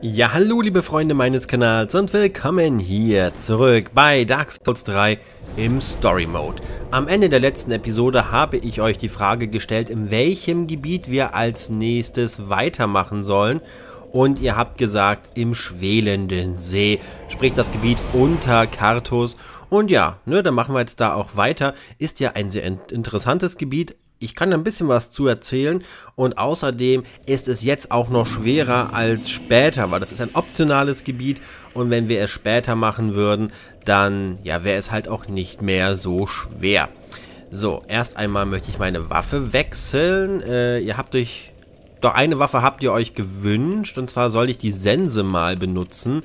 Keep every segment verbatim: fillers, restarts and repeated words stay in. Ja, hallo liebe Freunde meines Kanals und willkommen hier zurück bei Dark Souls drei im Story Mode. Am Ende der letzten Episode habe ich euch die Frage gestellt, in welchem Gebiet wir als nächstes weitermachen sollen. Und ihr habt gesagt, im Schwelenden See, sprich das Gebiet unter Karthus. Und ja, ne, dann machen wir jetzt da auch weiter. Ist ja ein sehr interessantes Gebiet. Ich kann da ein bisschen was zu erzählen und außerdem ist es jetzt auch noch schwerer als später, weil das ist ein optionales Gebiet und wenn wir es später machen würden, dann ja, wäre es halt auch nicht mehr so schwer. So, erst einmal möchte ich meine Waffe wechseln. Äh, ihr habt euch, doch eine Waffe habt ihr euch gewünscht und zwar soll ich die Sense mal benutzen,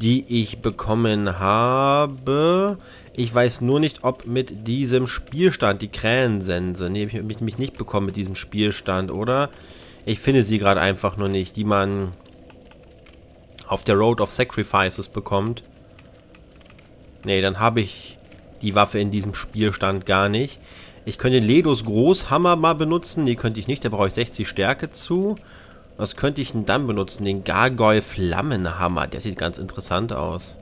die ich bekommen habe. Ich weiß nur nicht, ob mit diesem Spielstand, die Krähensense, nee, habe ich mich nicht bekommen mit diesem Spielstand, oder? Ich finde sie gerade einfach nur nicht, die man auf der Road of Sacrifices bekommt. Nee, dann habe ich die Waffe in diesem Spielstand gar nicht. Ich könnte Ledos Großhammer mal benutzen, die könnte ich nicht, da brauche ich sechzig Stärke zu. Was könnte ich denn dann benutzen? Den Gargoyle Flammenhammer, der sieht ganz interessant aus.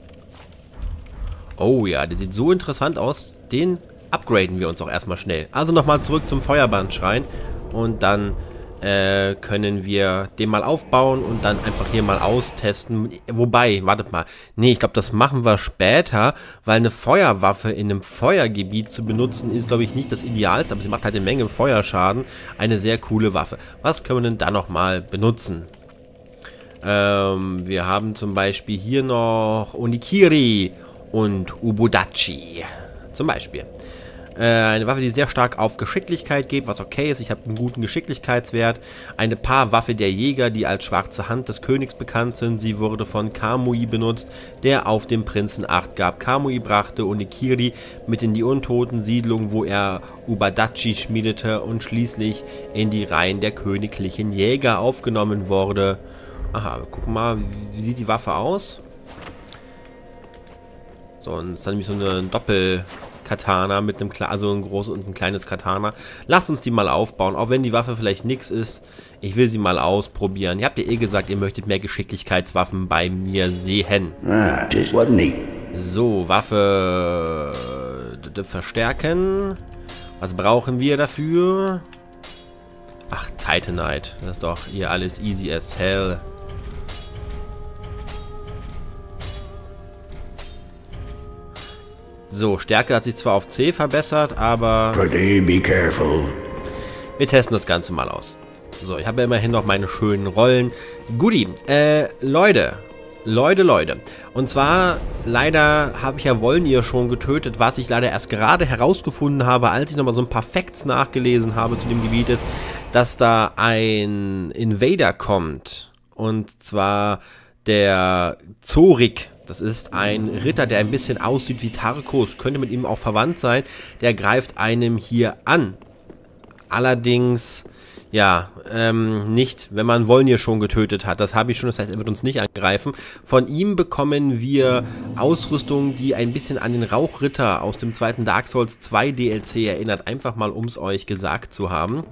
Oh ja, der sieht so interessant aus, den upgraden wir uns auch erstmal schnell. Also nochmal zurück zum Feuerbannschrein und dann äh, können wir den mal aufbauen und dann einfach hier mal austesten. Wobei, wartet mal, nee, ich glaube, das machen wir später, weil eine Feuerwaffe in einem Feuergebiet zu benutzen ist, glaube ich, nicht das Idealste, aber sie macht halt eine Menge Feuerschaden. Eine sehr coole Waffe. Was können wir denn da nochmal benutzen? Ähm, wir haben zum Beispiel hier noch Onikiri und Ubudachi, zum Beispiel. Äh, eine Waffe, die sehr stark auf Geschicklichkeit geht, was okay ist. Ich habe einen guten Geschicklichkeitswert. Eine Paarwaffe der Jäger, die als schwarze Hand des Königs bekannt sind. Sie wurde von Kamui benutzt, der auf dem Prinzen Acht gab. Kamui brachte Onikiri mit in die Untotensiedlung, wo er Ubudachi schmiedete und schließlich in die Reihen der königlichen Jäger aufgenommen wurde. Aha, wir gucken mal, wie sieht die Waffe aus? So, und es ist dann nämlich so eine Doppelkatana mit einem, also ein großes und ein kleines Katana. Lasst uns die mal aufbauen, auch wenn die Waffe vielleicht nichts ist. Ich will sie mal ausprobieren. Ihr habt ja eh gesagt, ihr möchtet mehr Geschicklichkeitswaffen bei mir sehen. So, Waffe verstärken. Was brauchen wir dafür? Ach, Titanite. Das ist doch hier alles easy as hell. So, Stärke hat sich zwar auf C verbessert, aber wir testen das Ganze mal aus. So, ich habe ja immerhin noch meine schönen Rollen. Goodie, äh, Leute, Leute, Leute. Und zwar, leider habe ich ja Wollnir schon getötet, was ich leider erst gerade herausgefunden habe, als ich nochmal so ein paar Facts nachgelesen habe zu dem Gebiet ist, dass da ein Invader kommt. Und zwar der Zorik. Das ist ein Ritter, der ein bisschen aussieht wie Tarkus, könnte mit ihm auch verwandt sein. Der greift einem hier an. Allerdings, ja, ähm, nicht, wenn man Wollnir schon getötet hat. Das habe ich schon, das heißt, er wird uns nicht angreifen. Von ihm bekommen wir Ausrüstung, die ein bisschen an den Rauchritter aus dem zweiten Dark Souls zwei D L C erinnert. Einfach mal, um es euch gesagt zu haben.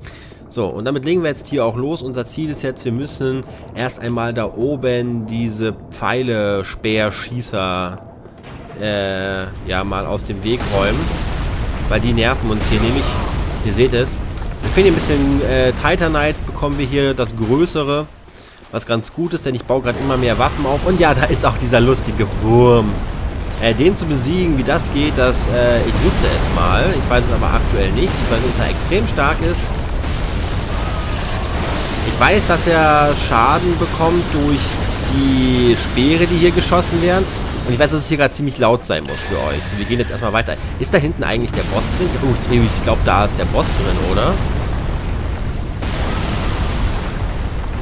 So, und damit legen wir jetzt hier auch los. Unser Ziel ist jetzt, wir müssen erst einmal da oben diese Pfeile, Speerschießer, äh, ja, mal aus dem Weg räumen. Weil die nerven uns hier nämlich. Ihr seht es. Wir können hier ein bisschen äh, Titanite, bekommen wir hier das Größere. Was ganz gut ist, denn ich baue gerade immer mehr Waffen auf. Und ja, da ist auch dieser lustige Wurm. Äh, den zu besiegen, wie das geht, das, äh, ich wusste es mal. Ich weiß es aber aktuell nicht. Ich weiß, dass er extrem stark ist. Ich weiß, dass er Schaden bekommt durch die Speere, die hier geschossen werden. Und ich weiß, dass es hier gerade ziemlich laut sein muss für euch. So, wir gehen jetzt erstmal weiter. Ist da hinten eigentlich der Boss drin? Oh, ich glaube, da ist der Boss drin, oder?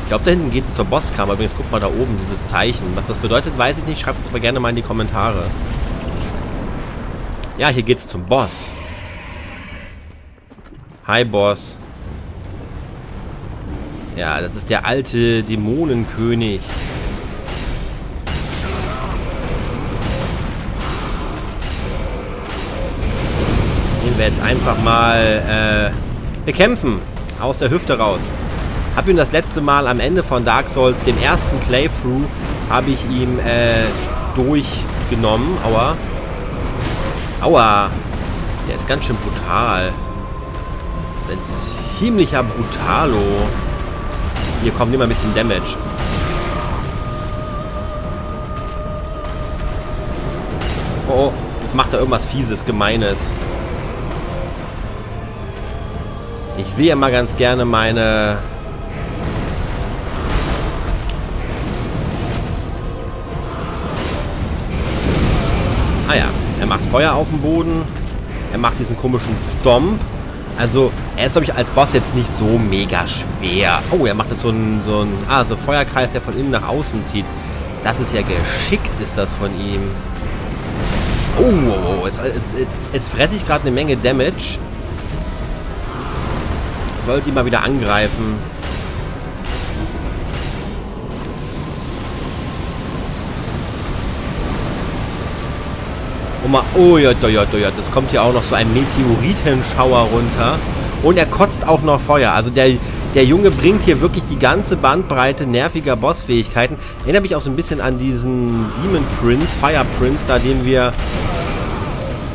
Ich glaube, da hinten geht es zur Bosskammer. Übrigens, guckt mal da oben, dieses Zeichen. Was das bedeutet, weiß ich nicht. Schreibt es mal gerne mal in die Kommentare. Ja, hier geht's zum Boss. Hi, Boss. Ja, das ist der alte Dämonenkönig. Den wir jetzt einfach mal äh, bekämpfen. Aus der Hüfte raus. Habe ihm das letzte Mal am Ende von Dark Souls, dem ersten Playthrough, habe ich ihm äh, durchgenommen. Aua. Aua. Der ist ganz schön brutal. Das ist ein ziemlicher Brutalo. Hier, komm, nimm mal ein bisschen Damage. Oh, oh. Jetzt macht er irgendwas Fieses, Gemeines. Ich will ja mal ganz gerne meine... Ah ja, er macht Feuer auf dem Boden. Er macht diesen komischen Stomp. Also, er ist, glaube ich, als Boss jetzt nicht so mega schwer. Oh, er macht jetzt so einen, so einen, ah, so einen Feuerkreis, der von innen nach außen zieht. Das ist ja geschickt, ist das von ihm. Oh, jetzt, jetzt, jetzt fresse ich gerade eine Menge Damage. Sollte ihn mal wieder angreifen. Oh, mal, oh ja, ja, ja, ja, das kommt hier auch noch so ein Meteoritenschauer runter. Und er kotzt auch noch Feuer. Also der, der Junge bringt hier wirklich die ganze Bandbreite nerviger Bossfähigkeiten. Erinnert mich auch so ein bisschen an diesen Demon Prince, Fire Prince, da den wir...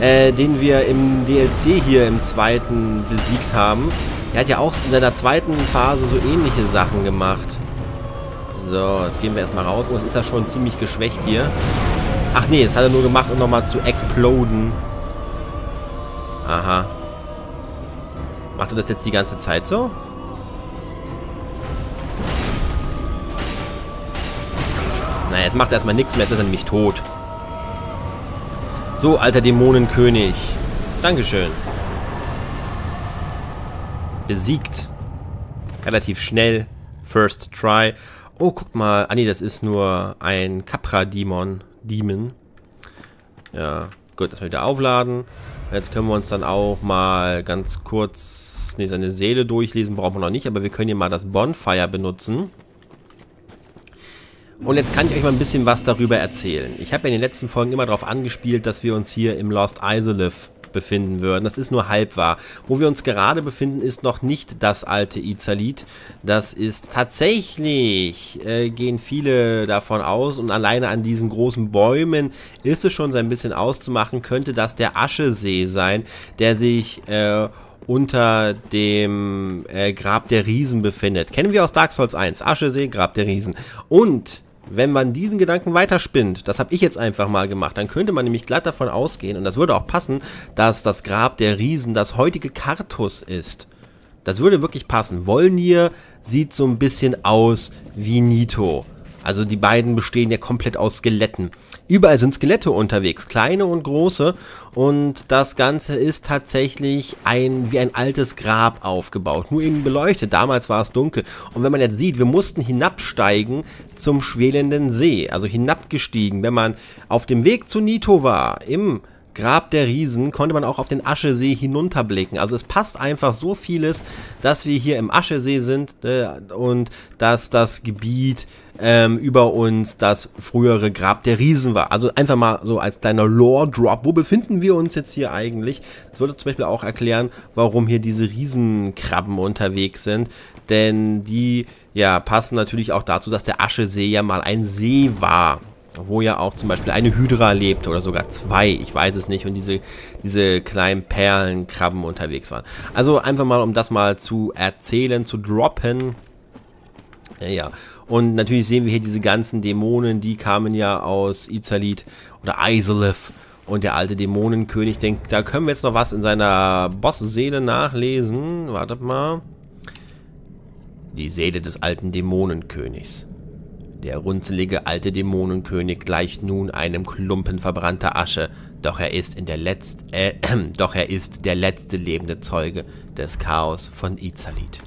Äh, den wir im D L C hier im zweiten besiegt haben. Er hat ja auch in seiner zweiten Phase so ähnliche Sachen gemacht. So, jetzt gehen wir erstmal raus. Oh, jetzt ist er schon ziemlich geschwächt hier. Ach nee, das hat er nur gemacht, um nochmal zu exploden. Aha. Macht er das jetzt die ganze Zeit so? Na, jetzt macht er erstmal nichts mehr, jetzt ist er nämlich tot. So, alter Dämonenkönig. Dankeschön. Besiegt. Relativ schnell. First try. Oh, guck mal. Ah, nee, das ist nur ein Capra-Dämon. Demon. Ja, gut, das wieder aufladen. Jetzt können wir uns dann auch mal ganz kurz nee, seine Seele durchlesen. Brauchen wir noch nicht, aber wir können hier mal das Bonfire benutzen. Und jetzt kann ich euch mal ein bisschen was darüber erzählen. Ich habe in den letzten Folgen immer darauf angespielt, dass wir uns hier im Lost Izalith befinden würden. Das ist nur halb wahr. Wo wir uns gerade befinden, ist noch nicht das alte Izalith. Das ist tatsächlich, äh, gehen viele davon aus, und alleine an diesen großen Bäumen ist es schon so ein bisschen auszumachen, könnte das der Aschesee sein, der sich äh, unter dem äh, Grab der Riesen befindet. Kennen wir aus Dark Souls eins, Aschesee, Grab der Riesen. Und wenn man diesen Gedanken weiterspinnt, das habe ich jetzt einfach mal gemacht, dann könnte man nämlich glatt davon ausgehen, und das würde auch passen, dass das Grab der Riesen das heutige Karthus ist. Das würde wirklich passen. Wollnir sieht so ein bisschen aus wie Nito. Also die beiden bestehen ja komplett aus Skeletten. Überall sind Skelette unterwegs, kleine und große. Und das Ganze ist tatsächlich ein, wie ein altes Grab aufgebaut. Nur eben beleuchtet, damals war es dunkel. Und wenn man jetzt sieht, wir mussten hinabsteigen zum Schwelenden See. Also hinabgestiegen. Wenn man auf dem Weg zu Nito war, im Grab der Riesen, konnte man auch auf den Aschesee hinunterblicken. Also es passt einfach so vieles, dass wir hier im Aschesee sind äh, und dass das Gebiet ähm, über uns das frühere Grab der Riesen war. Also einfach mal so als kleiner Lore-Drop. Wo befinden wir uns jetzt hier eigentlich? Das würde zum Beispiel auch erklären, warum hier diese Riesenkrabben unterwegs sind. Denn die ja passen natürlich auch dazu, dass der Aschesee ja mal ein See war, wo ja auch zum Beispiel eine Hydra lebt oder sogar zwei, ich weiß es nicht, und diese, diese kleinen Perlenkrabben unterwegs waren. Also einfach mal, um das mal zu erzählen, zu droppen. Ja, und natürlich sehen wir hier diese ganzen Dämonen, die kamen ja aus Izalith oder Izalith, und der alte Dämonenkönig denkt, da können wir jetzt noch was in seiner Bossseele nachlesen. Wartet mal. Die Seele des alten Dämonenkönigs. Der runzelige alte Dämonenkönig gleicht nun einem Klumpen verbrannter Asche, doch er ist in der Letzt, äh, äh, doch er ist der letzte lebende Zeuge des Chaos von Izalith.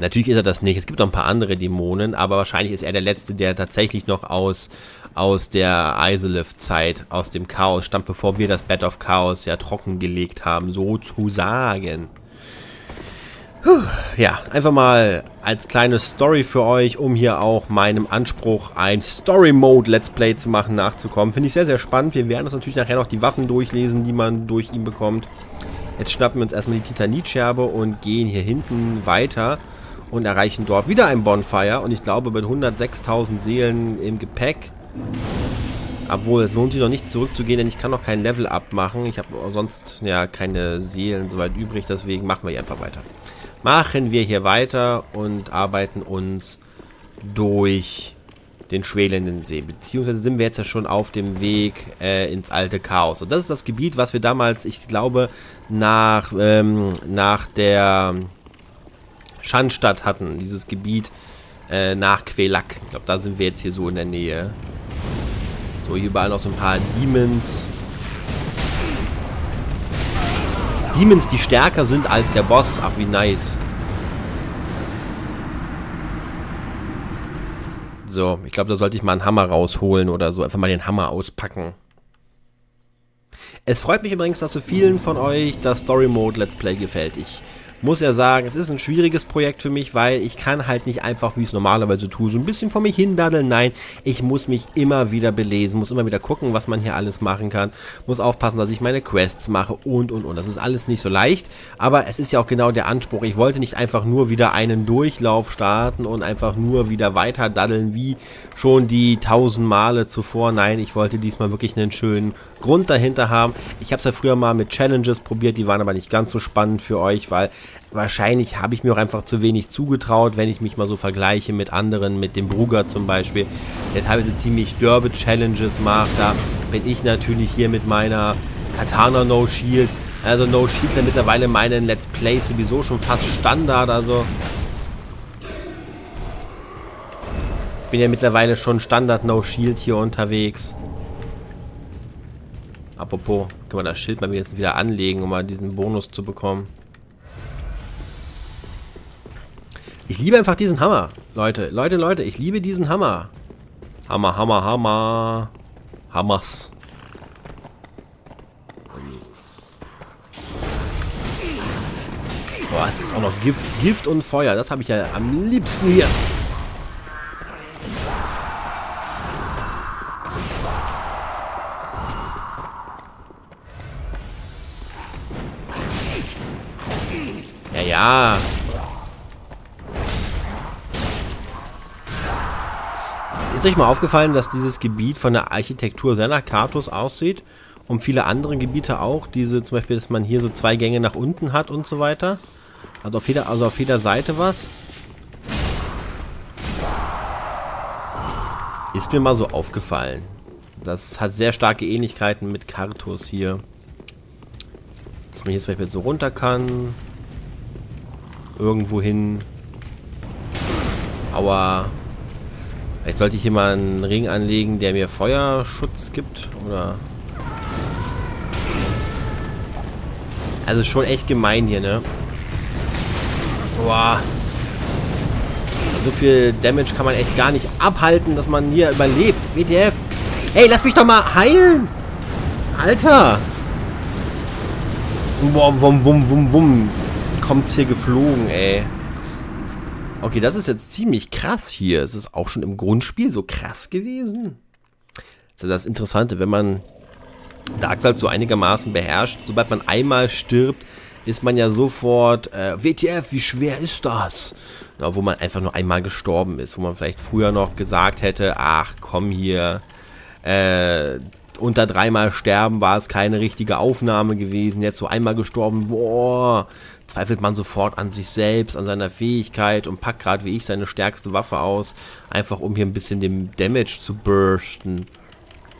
Natürlich ist er das nicht, es gibt noch ein paar andere Dämonen, aber wahrscheinlich ist er der letzte, der tatsächlich noch aus, aus der Izalith-Zeit, aus dem Chaos stammt, bevor wir das Bed of Chaos ja trockengelegt haben, sozusagen. Ja, einfach mal als kleine Story für euch, um hier auch meinem Anspruch, ein Story-Mode-Let's Play zu machen, nachzukommen. Finde ich sehr, sehr spannend. Wir werden uns natürlich nachher noch die Waffen durchlesen, die man durch ihn bekommt. Jetzt schnappen wir uns erstmal die Titanitscherbe und gehen hier hinten weiter. und erreichen dort wieder ein Bonfire. Und ich glaube, mit hundertsechstausend Seelen im Gepäck. Obwohl, es lohnt sich doch nicht zurückzugehen, denn ich kann noch kein Level-Up machen. Ich habe sonst ja keine Seelen soweit übrig, deswegen machen wir hier einfach weiter. Machen wir hier weiter und arbeiten uns durch den Schwelenden See. Beziehungsweise sind wir jetzt ja schon auf dem Weg äh, ins alte Chaos. Und das ist das Gebiet, was wir damals, ich glaube, nach, ähm, nach der Schandstadt hatten. Dieses Gebiet äh, nach Quelaag. Ich glaube, da sind wir jetzt hier so in der Nähe. So, hier überall noch so ein paar Demons. Demons, die stärker sind als der Boss. Ach, wie nice. So, ich glaube, da sollte ich mal einen Hammer rausholen oder so. Einfach mal den Hammer auspacken. Es freut mich übrigens, dass so vielen von euch das Story Mode Let's Play gefällt. Ich muss ja sagen, es ist ein schwieriges Projekt für mich, weil ich kann halt nicht einfach, wie ich es normalerweise tue, so ein bisschen vor mich hin daddeln. Nein, ich muss mich immer wieder belesen, muss immer wieder gucken, was man hier alles machen kann, muss aufpassen, dass ich meine Quests mache und, und, und. Das ist alles nicht so leicht, aber es ist ja auch genau der Anspruch. Ich wollte nicht einfach nur wieder einen Durchlauf starten und einfach nur wieder weiter daddeln, wie schon die tausend Male zuvor. Nein, ich wollte diesmal wirklich einen schönen Grund dahinter haben. Ich habe es ja früher mal mit Challenges probiert, die waren aber nicht ganz so spannend für euch, weil wahrscheinlich habe ich mir auch einfach zu wenig zugetraut, wenn ich mich mal so vergleiche mit anderen, mit dem Bruger zum Beispiel, der teilweise ziemlich derbe Challenges macht. Da bin ich natürlich hier mit meiner Katana No Shield. Also No Shield ist ja mittlerweile meinen Let's Plays sowieso schon fast Standard. Also ich bin ja mittlerweile schon Standard No Shield hier unterwegs. Apropos, können wir das Schild mal jetzt wieder anlegen, um mal diesen Bonus zu bekommen. Ich liebe einfach diesen Hammer. Leute, Leute, Leute, ich liebe diesen Hammer. Hammer, Hammer, Hammer. Hammers. Boah, es gibt auch noch Gift. Gift und Feuer. Das habe ich ja am liebsten hier. Ja, ja. Ist euch mal aufgefallen, dass dieses Gebiet von der Architektur sehr nach Karthus aussieht und viele andere Gebiete auch, diese zum Beispiel, dass man hier so zwei Gänge nach unten hat und so weiter. Also auf jeder, also auf jeder Seite was. Ist mir mal so aufgefallen. Das hat sehr starke Ähnlichkeiten mit Karthus hier. Dass man hier zum Beispiel so runter kann. Irgendwo hin. Aua. Vielleicht sollte ich hier mal einen Ring anlegen, der mir Feuerschutz gibt, oder? Also schon echt gemein hier, ne? Boah. So viel Damage kann man echt gar nicht abhalten, dass man hier überlebt. W T F. Hey, lass mich doch mal heilen! Alter! Boah, wum, wum, wum, wum. Kommt hier geflogen, ey. Okay, das ist jetzt ziemlich krass hier. Es ist auch schon im Grundspiel so krass gewesen. Das ist das Interessante, wenn man Dark Souls so einigermaßen beherrscht, sobald man einmal stirbt, ist man ja sofort, äh, W T F, wie schwer ist das? Na, wo man einfach nur einmal gestorben ist, wo man vielleicht früher noch gesagt hätte, ach komm hier, äh, unter dreimal sterben war es keine richtige Aufnahme gewesen, jetzt so einmal gestorben, boah, zweifelt man sofort an sich selbst, an seiner Fähigkeit und packt gerade wie ich seine stärkste Waffe aus, einfach um hier ein bisschen dem Damage zu bursten.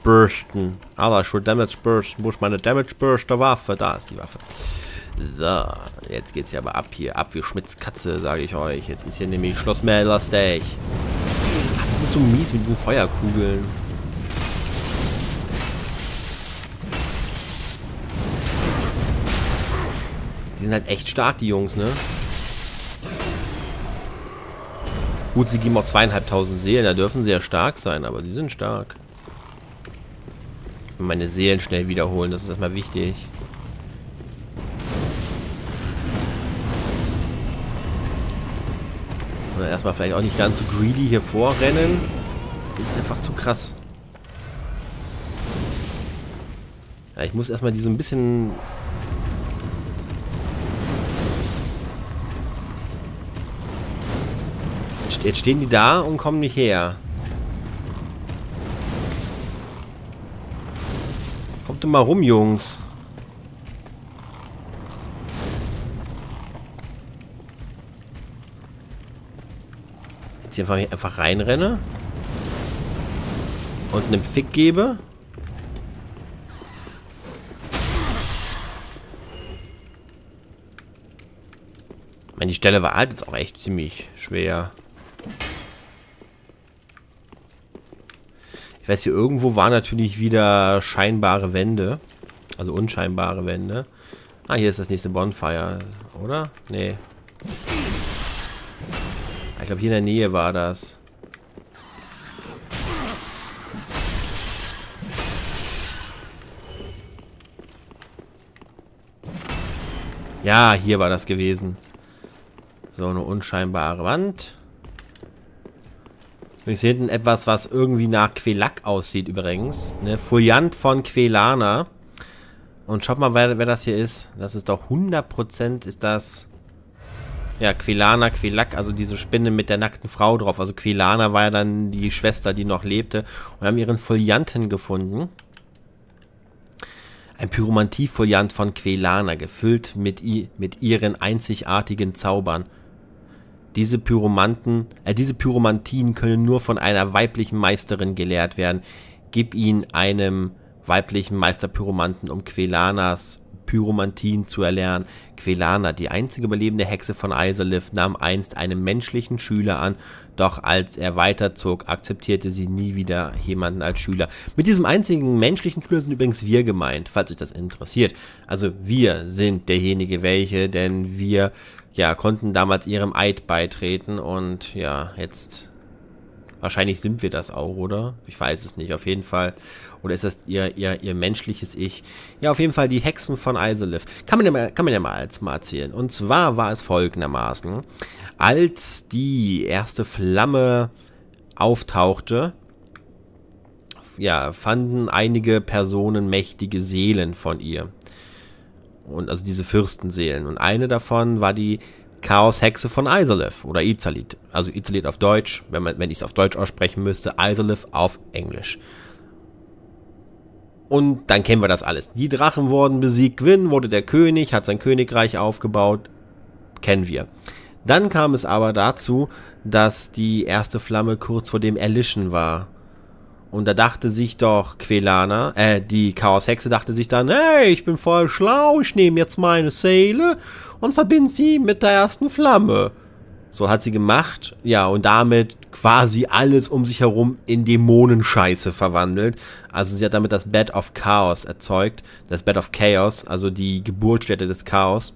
Bursten. Aber schon Damage bursten, muss meine Damage burster Waffe, da ist die Waffe. So, jetzt geht's hier aber ab hier, ab wie Schmitz Katze, sage ich euch. Jetzt ist hier nämlich Schloss Mellersteg. Ach, das ist so mies mit diesen Feuerkugeln. Die sind halt echt stark, die Jungs, ne? Gut, sie geben auch zweieinhalbtausend Seelen, da dürfen sie ja stark sein, aber die sind stark. Und meine Seelen schnell wiederholen, das ist erstmal wichtig. Und dann erstmal vielleicht auch nicht ganz so greedy hier vorrennen. Das ist einfach zu krass. Ja, ich muss erstmal die so ein bisschen... Jetzt stehen die da und kommen nicht her. Kommt doch mal rum, Jungs. Jetzt hier einfach, einfach reinrenne. Und einen Fick gebe. Ich meine, die Stelle war halt jetzt auch echt ziemlich schwer. Ich weiß, hier irgendwo waren natürlich wieder scheinbare Wände. Also unscheinbare Wände. Ah, hier ist das nächste Bonfire, oder? Nee. Ich glaube, hier in der Nähe war das. Ja, hier war das gewesen. So eine unscheinbare Wand. Übrigens hier hinten etwas, was irgendwie nach Quelaag aussieht übrigens. Ne? Foliant von Quelana. Und schaut mal, wer, wer das hier ist. Das ist doch hundert Prozent ist das... Ja, Quelana, Quelaag, also diese Spinne mit der nackten Frau drauf. Also Quelana war ja dann die Schwester, die noch lebte. Und haben ihren Folianten gefunden. Ein Pyromantie-Foliant von Quelana, gefüllt mit, i mit ihren einzigartigen Zaubern. Diese Pyromanten, äh, diese Pyromantien können nur von einer weiblichen Meisterin gelehrt werden. Gib ihn einem weiblichen Meisterpyromanten, um Quelanas Pyromantien zu erlernen. Quelana, die einzige überlebende Hexe von Izalith, nahm einst einen menschlichen Schüler an, doch als er weiterzog, akzeptierte sie nie wieder jemanden als Schüler. Mit diesem einzigen menschlichen Schüler sind übrigens wir gemeint, falls euch das interessiert. Also wir sind derjenige welche, denn wir ja konnten damals ihrem Eid beitreten und ja, jetzt wahrscheinlich sind wir das auch, oder? Ich weiß es nicht, auf jeden Fall. Oder ist das ihr, ihr, ihr menschliches Ich? Ja, auf jeden Fall die Hexen von Izalith. Kann man ja mal, kann man ja mal, mal erzählen. Und zwar war es folgendermaßen. Als die erste Flamme auftauchte, ja, fanden einige Personen mächtige Seelen von ihr. Und also diese Fürstenseelen. Und eine davon war die Chaoshexe von Izalith oder Izalith. Also Izalith auf Deutsch, wenn man, wenn ich es auf Deutsch aussprechen müsste, Izalith auf Englisch. Und dann kennen wir das alles. Die Drachen wurden besiegt, Gwyn wurde der König, hat sein Königreich aufgebaut, kennen wir. Dann kam es aber dazu, dass die erste Flamme kurz vor dem Erlischen war. Und da dachte sich doch Quelana, äh, die Chaoshexe dachte sich dann, hey, ich bin voll schlau, ich nehme jetzt meine Seele und verbinde sie mit der ersten Flamme. So hat sie gemacht, ja, und damit quasi alles um sich herum in Dämonenscheiße verwandelt. Also sie hat damit das Bed of Chaos erzeugt, das Bed of Chaos, also die Geburtsstätte des Chaos.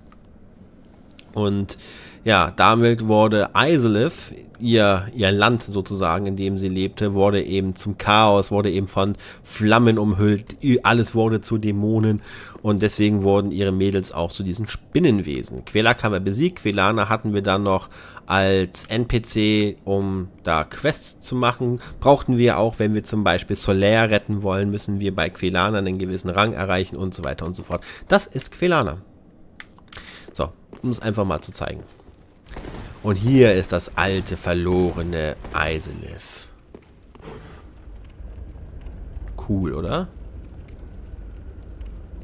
Und ja, damit wurde Izalith, ihr, ihr Land sozusagen, in dem sie lebte, wurde eben zum Chaos, wurde eben von Flammen umhüllt, alles wurde zu Dämonen und deswegen wurden ihre Mädels auch zu diesen Spinnenwesen. Quelaag haben wir besiegt, Quelana hatten wir dann noch als N P C, um da Quests zu machen. Brauchten wir auch, wenn wir zum Beispiel Solaire retten wollen, müssen wir bei Quelana einen gewissen Rang erreichen und so weiter und so fort. Das ist Quelana. So, um es einfach mal zu zeigen. Und hier ist das alte, verlorene Izalith. Cool, oder?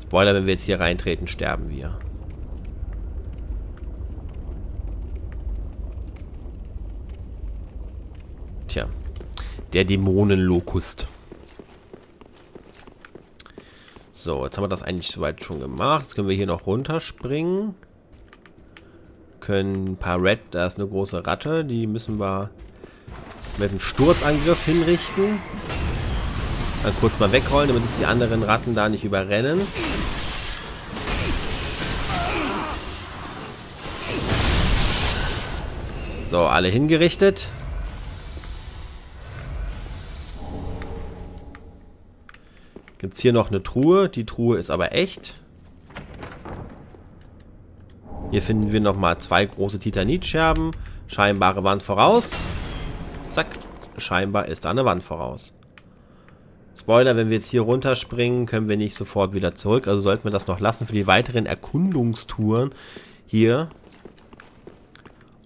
Spoiler, wenn wir jetzt hier reintreten, sterben wir. Tja, der Dämonenlokust. So, jetzt haben wir das eigentlich soweit schon gemacht. Jetzt können wir hier noch runterspringen. Können ein paar Red, da ist eine große Ratte, die müssen wir mit einem Sturzangriff hinrichten. Dann kurz mal wegrollen, damit uns die anderen Ratten da nicht überrennen. So, alle hingerichtet. Gibt es hier noch eine Truhe, die Truhe ist aber echt. Hier finden wir nochmal zwei große Titanitscherben. Scheinbare Wand voraus. Zack. Scheinbar ist da eine Wand voraus. Spoiler, wenn wir jetzt hier runterspringen, können wir nicht sofort wieder zurück. Also sollten wir das noch lassen für die weiteren Erkundungstouren hier.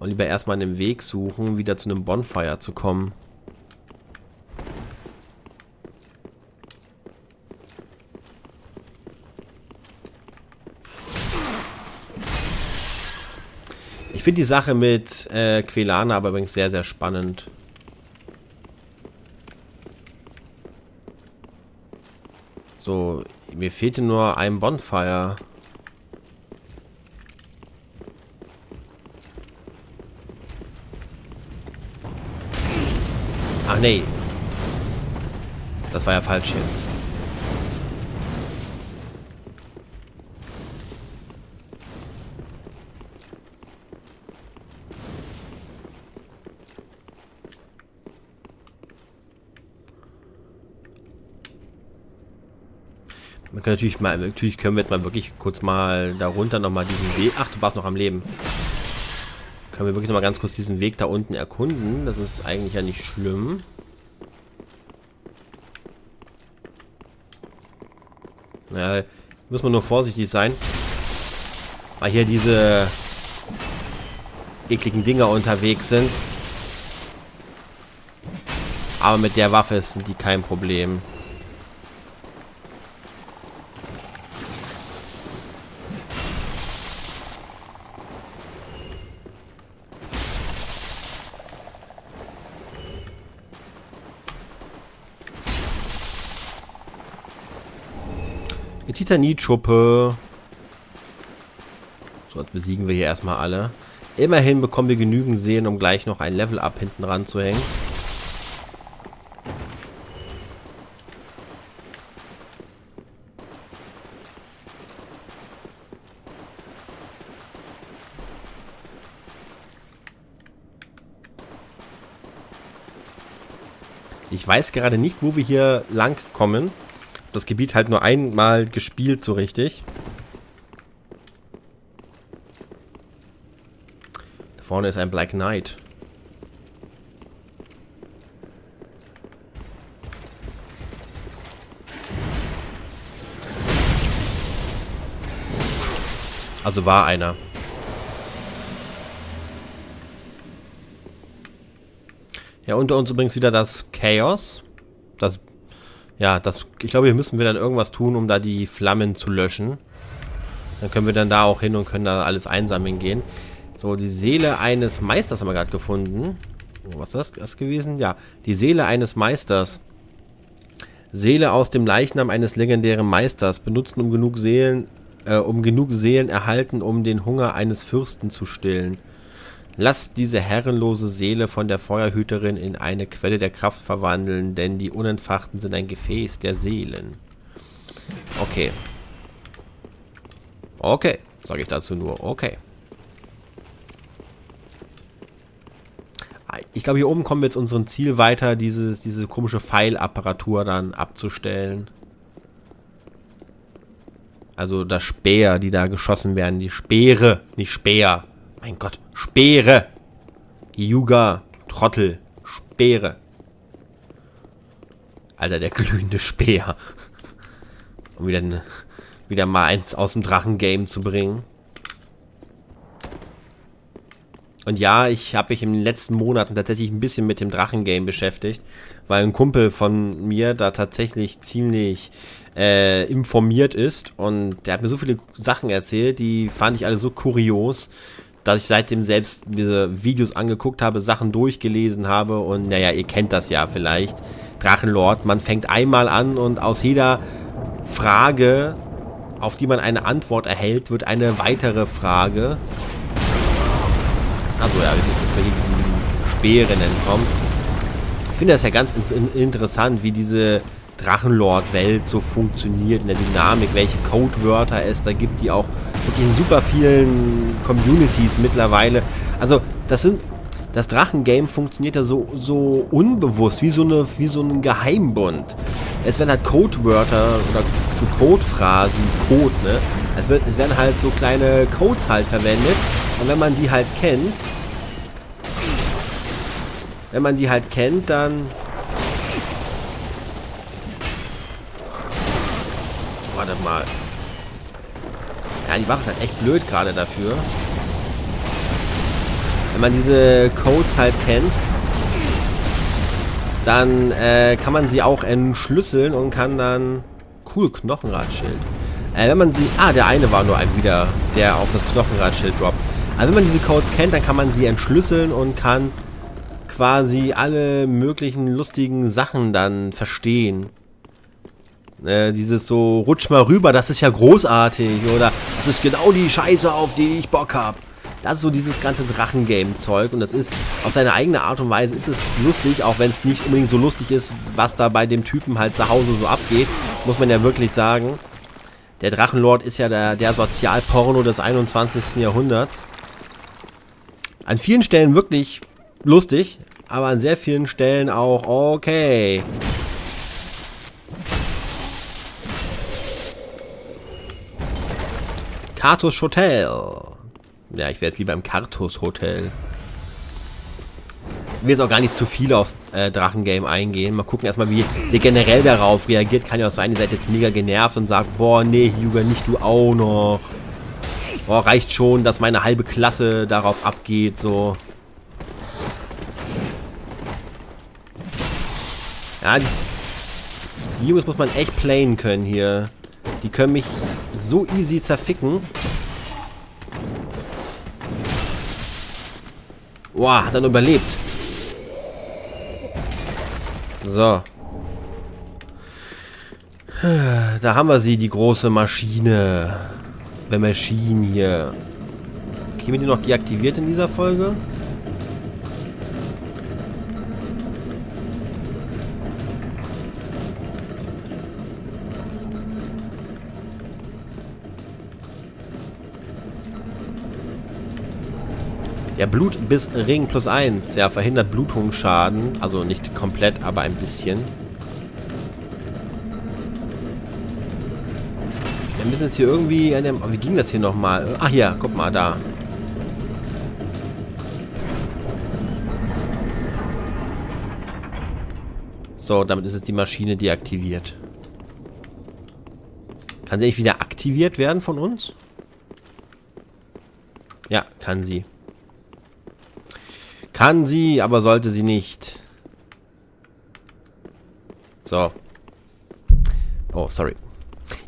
Und lieber erstmal einen Weg suchen, wieder zu einem Bonfire zu kommen. Ich finde die Sache mit äh, Quelana aber übrigens sehr, sehr spannend. So, mir fehlte nur ein Bonfire. Ach nee. Das war ja falsch hier. Natürlich, mal, natürlich können wir jetzt mal wirklich kurz mal darunter nochmal diesen Weg... Ach, du warst noch am Leben. Können wir wirklich nochmal ganz kurz diesen Weg da unten erkunden. Das ist eigentlich ja nicht schlimm. Naja, muss man nur vorsichtig sein. Weil hier diese ekligen Dinger unterwegs sind. Aber mit der Waffe sind die kein Problem. Titanitschuppe. So, jetzt besiegen wir hier erstmal alle. Immerhin bekommen wir genügend Seelen, um gleich noch ein Level-Up hinten ranzuhängen. Ich weiß gerade nicht, wo wir hier lang kommen. Das Gebiet halt nur einmal gespielt, so richtig. Da vorne ist ein Black Knight. Also war einer. Ja, unter uns übrigens wieder das Chaos. Das Ja, das, ich glaube, hier müssen wir dann irgendwas tun, um da die Flammen zu löschen. Dann können wir dann da auch hin und können da alles einsammeln gehen. So, die Seele eines Meisters haben wir gerade gefunden. Oh, was ist das, das gewesen? Ja, die Seele eines Meisters. Seele aus dem Leichnam eines legendären Meisters. Benutzen, um genug Seelen, äh, um genug Seelen erhalten, um den Hunger eines Fürsten zu stillen. Lasst diese herrenlose Seele von der Feuerhüterin in eine Quelle der Kraft verwandeln, denn die Unentfachten sind ein Gefäß der Seelen. Okay. Okay, sage ich dazu nur. Okay. Ich glaube, hier oben kommen wir jetzt unserem Ziel weiter, dieses, diese komische Pfeilapparatur dann abzustellen. Also das Speer, die da geschossen werden. Die Speere, nicht Speer. Mein Gott, Speere! Yuga, Trottel, Speere. Alter, der glühende Speer. Um wieder, ne, wieder mal eins aus dem Drachen-Game zu bringen. Und ja, ich habe mich in den letzten Monaten tatsächlich ein bisschen mit dem Drachen-Game beschäftigt, weil ein Kumpel von mir da tatsächlich ziemlich äh, informiert ist. Und der hat mir so viele Sachen erzählt, die fand ich alle so kurios, dass ich seitdem selbst diese Videos angeguckt habe, Sachen durchgelesen habe und naja, ihr kennt das ja vielleicht. Drachenlord, man fängt einmal an und aus jeder Frage, auf die man eine Antwort erhält, wird eine weitere Frage. Achso, ja, wir müssen jetzt mal hier diesen Speeren entkommen. Ich finde das ja ganz in interessant, wie diese Drachenlord-Welt so funktioniert, in der Dynamik, welche Codewörter es da gibt, die auch wirklich in super vielen Communities mittlerweile. Also, das sind, das Drachengame funktioniert ja so, so unbewusst, wie so eine, wie so ein Geheimbund. Es werden halt Codewörter oder so Codephrasen, Code, ne? Es, wird, es werden halt so kleine Codes halt verwendet und wenn man die halt kennt, wenn man die halt kennt, dann warte mal. Ja, die Waffe ist halt echt blöd gerade dafür. Wenn man diese Codes halt kennt, dann äh, kann man sie auch entschlüsseln und kann dann... Cool, Knochenradschild. Äh, wenn man sie... Ah, der eine war nur ein wieder, der auch das Knochenradschild droppt. Also wenn man diese Codes kennt, dann kann man sie entschlüsseln und kann quasi alle möglichen lustigen Sachen dann verstehen. Äh, dieses so, rutsch mal rüber, das ist ja großartig. Oder, das ist genau die Scheiße, auf die ich Bock hab. Das ist so dieses ganze Drachengame-Zeug. Und das ist, auf seine eigene Art und Weise ist es lustig, auch wenn es nicht unbedingt so lustig ist, was da bei dem Typen halt zu Hause so abgeht. Muss man ja wirklich sagen. Der Drachenlord ist ja der, der Sozialporno des einundzwanzigsten Jahrhunderts. An vielen Stellen wirklich lustig, aber an sehr vielen Stellen auch okay. Karthus Hotel. Ja, ich wäre jetzt lieber im Karthus Hotel. Ich will jetzt auch gar nicht zu viel aufs äh, Drachengame eingehen. Mal gucken erstmal, wie ihr generell darauf reagiert. Kann ja auch sein, ihr seid jetzt mega genervt und sagt, boah, nee, Hyuga, nicht du auch noch. Boah, reicht schon, dass meine halbe Klasse darauf abgeht, so. Ja, die, die Jungs muss man echt playen können hier. Die können mich so easy zerficken. Boah, hat er nur überlebt. So. Da haben wir sie, die große Maschine. The Machine hier. Kriegen wir die noch deaktiviert in dieser Folge? Der Blutbissring plus eins, ja, verhindert Blutungsschaden. Also nicht komplett, aber ein bisschen. Wir müssen jetzt hier irgendwie an dem... Wie ging das hier nochmal? Ach ja, guck mal, da. So, damit ist jetzt die Maschine deaktiviert. Kann sie eigentlich wieder aktiviert werden von uns? Ja, kann sie. Kann sie, aber sollte sie nicht. So. Oh, sorry.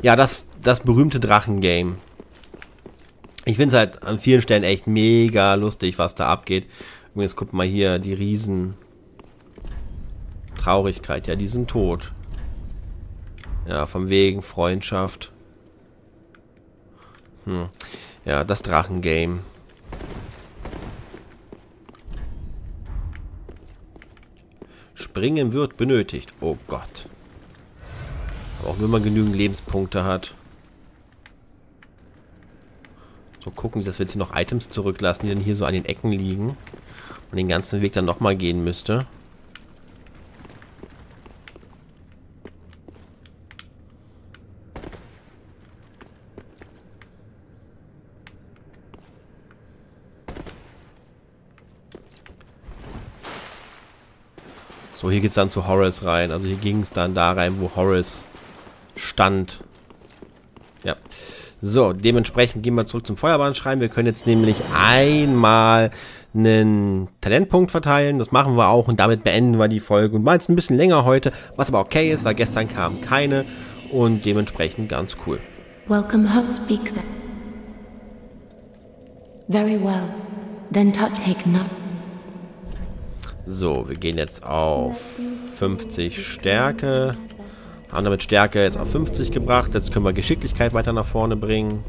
Ja, das, das berühmte Drachengame. Ich finde es halt an vielen Stellen echt mega lustig, was da abgeht. Übrigens, guck mal hier, die Riesen. Traurigkeit, ja, die sind tot. Ja, von wegen Freundschaft. Hm. Ja, das Drachengame. Springen wird benötigt. Oh Gott. Auch wenn man genügend Lebenspunkte hat. So, gucken, dass wir jetzt hier noch Items zurücklassen, die dann hier so an den Ecken liegen. Und den ganzen Weg dann nochmal gehen müsste. So, hier geht's dann zu Horace rein. Also hier ging es dann da rein, wo Horace stand. Ja. So, dementsprechend gehen wir zurück zum Feuerbannschrein. Wir können jetzt nämlich einmal einen Talentpunkt verteilen. Das machen wir auch und damit beenden wir die Folge. Und war jetzt ein bisschen länger heute, was aber okay ist, weil gestern kamen keine. Und dementsprechend ganz cool. Welcome, how speak them. Very well. Then touch him up. So, wir gehen jetzt auf fünfzig Stärke. Haben damit Stärke jetzt auf fünfzig gebracht. Jetzt können wir Geschicklichkeit weiter nach vorne bringen.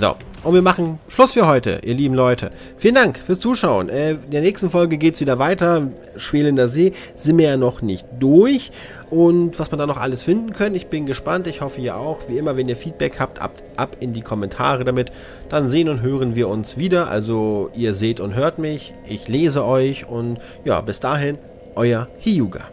So, und wir machen Schluss für heute, ihr lieben Leute. Vielen Dank fürs Zuschauen. Äh, in der nächsten Folge geht es wieder weiter. Schwelender See sind wir ja noch nicht durch. Und was man da noch alles finden können, ich bin gespannt. Ich hoffe, ihr auch. Wie immer, wenn ihr Feedback habt, ab, ab in die Kommentare damit. Dann sehen und hören wir uns wieder. Also, ihr seht und hört mich. Ich lese euch. Und ja, bis dahin, euer Hyuga.